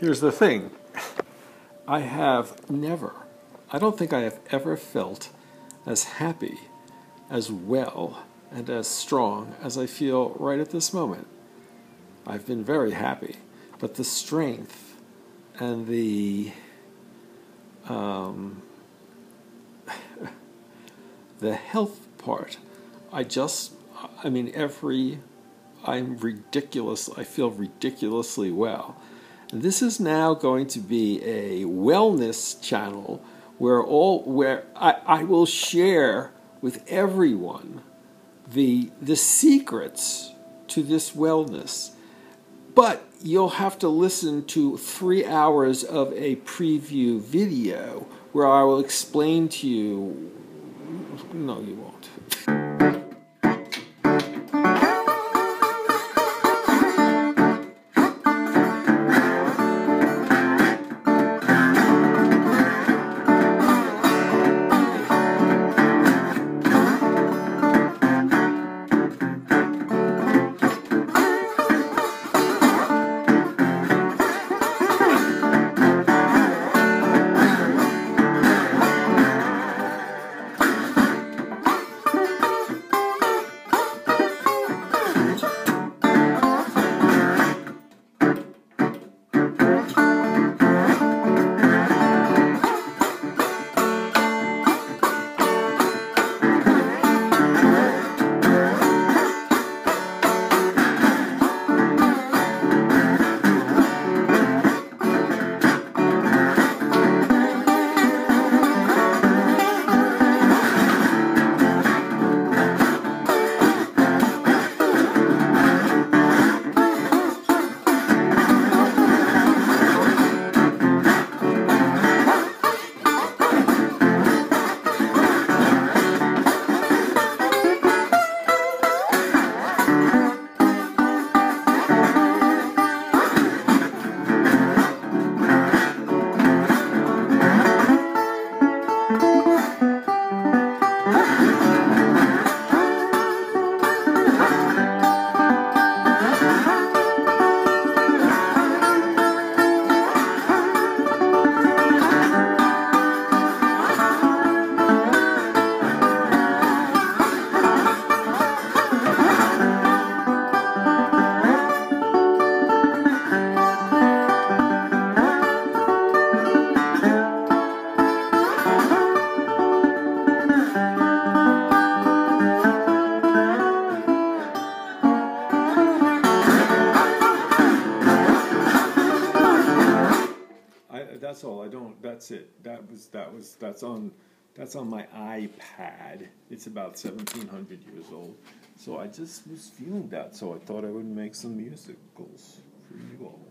Here's the thing. I have never, I don't think I have ever felt as happy, as well, and as strong as I feel right at this moment. I've been very happy, but the strength and the health part, I'm ridiculous, I feel ridiculously well. And this is now going to be a wellness channel where I will share with everyone the secrets to this wellness. But you'll have to listen to 3 hours of a preview video where I will explain to you... No, you won't. That's all. I don't. That's it. That's on my iPad. It's about 1700 years old. So I just was feeling that. So I thought I would make some musicals for you all.